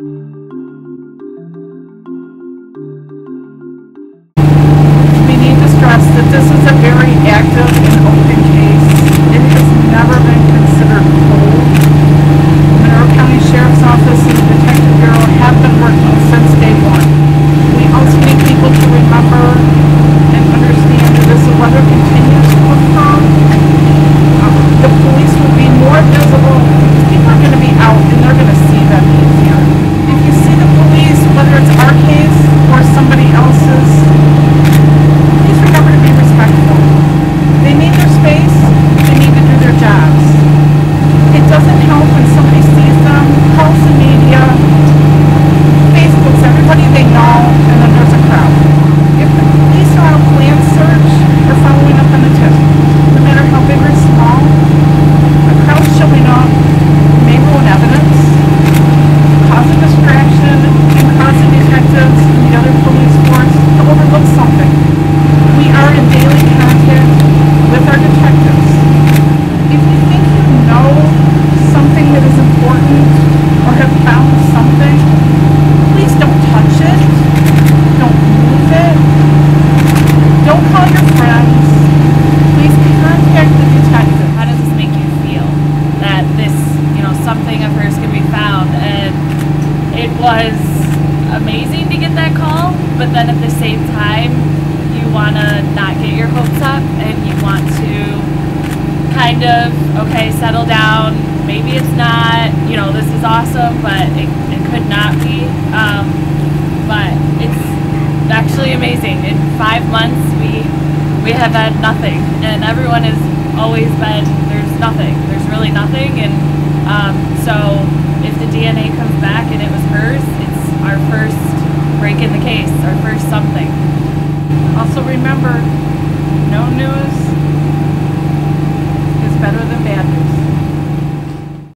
We need to stress that this is a very active and open case. It has never been considered cold. The Monroe County Sheriff's Office and the Detective Bureau have been working since day one. We also need people to remember and understand that as the weather continues to improve, the police will be more visible. People are going to be out and they're going to see them easier. If you see the police, whether it's our case or somebody else's, please remember to be respectful. They need their space. They need to do their jobs. It doesn't help when somebody sees them, calls the media, Facebooks, everybody they know, and then there's a crowd. If the police are on a planned search, they're following up on the tip. No matter how big or small, a crowd showing up may ruin evidence, cause a distraction, and cause the detectives and the other police force to overlook something. We are in daily contact with our detectives. If you think you know something that is important or have found something, please don't touch it. Don't move it. Don't call your friends. Please contact the detective. How does this make you feel? That this, you know, something of hers could be found, and it was amazing to get that call, but then at the same time, you want to not get your hopes up, and you want to kind of, okay, settle down, maybe it's not, you know, this is awesome, but it could not be, but it's actually amazing. In 5 months, we have had nothing, and everyone has always been, there's nothing, there's really nothing, and so if the DNA comes back and it was hers, it's our first break in the case, our first something. Also remember, no news,